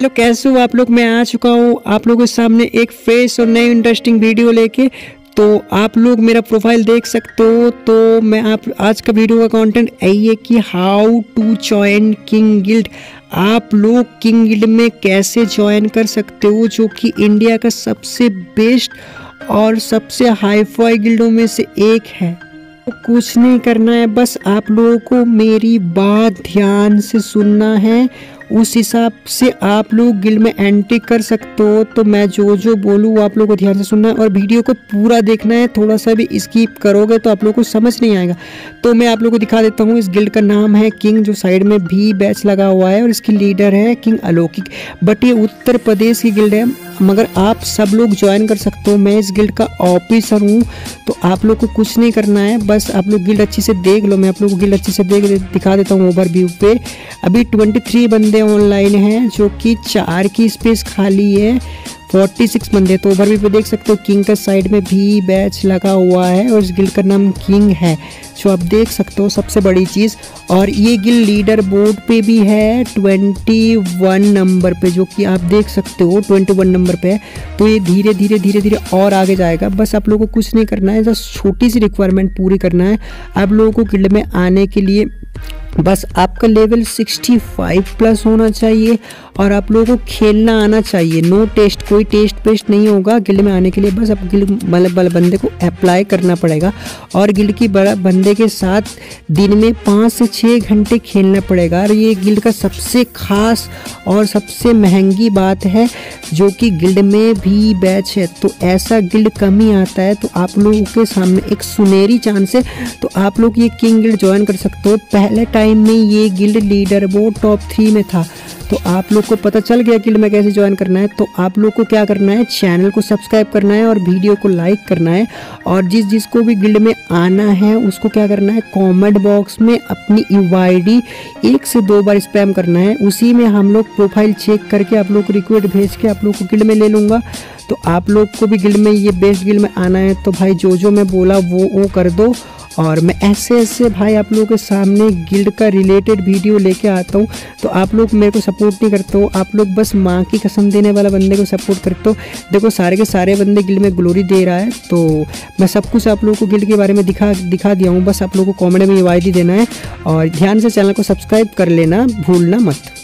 Hello कैसे हो आप लोग। मैं आ चुका हूँ आप लोगों के सामने एक फ्रेश और नई इंटरेस्टिंग वीडियो लेके। तो आप लोग मेरा प्रोफाइल देख सकते हो। तो मैं आप आज का वीडियो का कंटेंट यही है कि how to join king guild. आप लोग किंग गिल्ड में कैसे जॉइन कर सकते हो, जो कि इंडिया का सबसे बेस्ट और सबसे हाईफाई गिल्डों में से एक है। कुछ नहीं करना है, बस आप लोगों को मेरी बात ध्यान से सुनना है, उस हिसाब से आप लोग गिल्ड में एंट्री कर सकते हो। तो मैं जो बोलूँ आप लोगों को ध्यान से सुनना है और वीडियो को पूरा देखना है। थोड़ा सा भी स्किप करोगे तो आप लोगों को समझ नहीं आएगा। तो मैं आप लोगों को दिखा देता हूँ। इस गिल्ड का नाम है किंग, जो साइड में भी बैच लगा हुआ है, और इसकी लीडर है किंग अलौकिक। बट ये उत्तर प्रदेश की गिल्ड है, मगर आप सब लोग ज्वाइन कर सकते हो। मैं इस गिल्ड का ऑफिसर हूँ। तो आप लोग को कुछ नहीं करना है, बस आप लोग गिल्ड अच्छे से देख लो। मैं आप लोग को गिल्ड अच्छे से दिखा देता हूँ ओवरव्यू पे। अभी 23 बंदे ऑनलाइन हैं, जो कि 4 की स्पेस खाली है, 46 बंदे। तो ओवरव्यू पे देख सकते हो किंग का साइड में भी बैच लगा हुआ है, और इस गिल्ड का नाम किंग है, जो आप देख सकते हो सबसे बड़ी चीज़। और ये गिल्ड लीडर बोर्ड पे भी है 21 नंबर पे, जो कि आप देख सकते हो 21 नंबर पे है। तो ये धीरे धीरे और आगे जाएगा। बस आप लोगों को कुछ नहीं करना है, जस्ट छोटी सी रिक्वायरमेंट पूरी करना है आप लोगों को गिल्ड में आने के लिए। बस आपका लेवल 65+ होना चाहिए, और आप लोगों को खेलना आना चाहिए। नो टेस्ट, कोई टेस्ट पेस्ट नहीं होगा गिल्ड में आने के लिए। बस आप गिल्ड मतलब बंदे को अप्लाई करना पड़ेगा, और गिल्ड की बड़ा बंदे के साथ दिन में 5 से 6 घंटे खेलना पड़ेगा। और ये गिल्ड का सबसे खास और सबसे महंगी बात है, जो कि गिल्ड में भी बैच है। तो ऐसा गिल्ड कम ही आता है। तो आप लोगों के सामने एक सुनहरी चांस है। तो आप लोग ये किंग गिल्ड ज्वाइन कर सकते हो। पहले टाइम में ये गिल्ड लीडर बोर्ड टॉप 3 में था। तो आप लोग को पता चल गया गिल्ड में कैसे ज्वाइन करना है। तो आप लोग को क्या करना है, चैनल को सब्सक्राइब करना है और वीडियो को लाइक करना है। और जिसको भी गिल्ड में आना है उसको क्या करना है, कमेंट बॉक्स में अपनी यूआईडी 1 से 2 बार स्पैम करना है। उसी में हम लोग प्रोफाइल चेक करके आप लोग को रिक्वेस्ट भेज के आप लोग को गिल्ड में ले लूँगा। तो आप लोग को भी गिल्ड में, ये बेस्ट गिल्ड में आना है। तो भाई जो मैं बोला वो कर दो, और मैं ऐसे भाई आप लोगों के सामने गिल्ड का रिलेटेड वीडियो लेके आता हूँ। तो आप लोग मेरे को सपोर्ट नहीं करते हो, आप लोग बस माँ की कसम देने वाला बंदे को सपोर्ट करते हो। देखो सारे के सारे बंदे गिल्ड में ग्लोरी दे रहा है। तो मैं सब कुछ आप लोगों को गिल्ड के बारे में दिखा दिया हूँ। बस आप लोगों को कॉमेंट में यूआईडी देना है, और ध्यान से चैनल को सब्सक्राइब कर लेना, भूलना मत।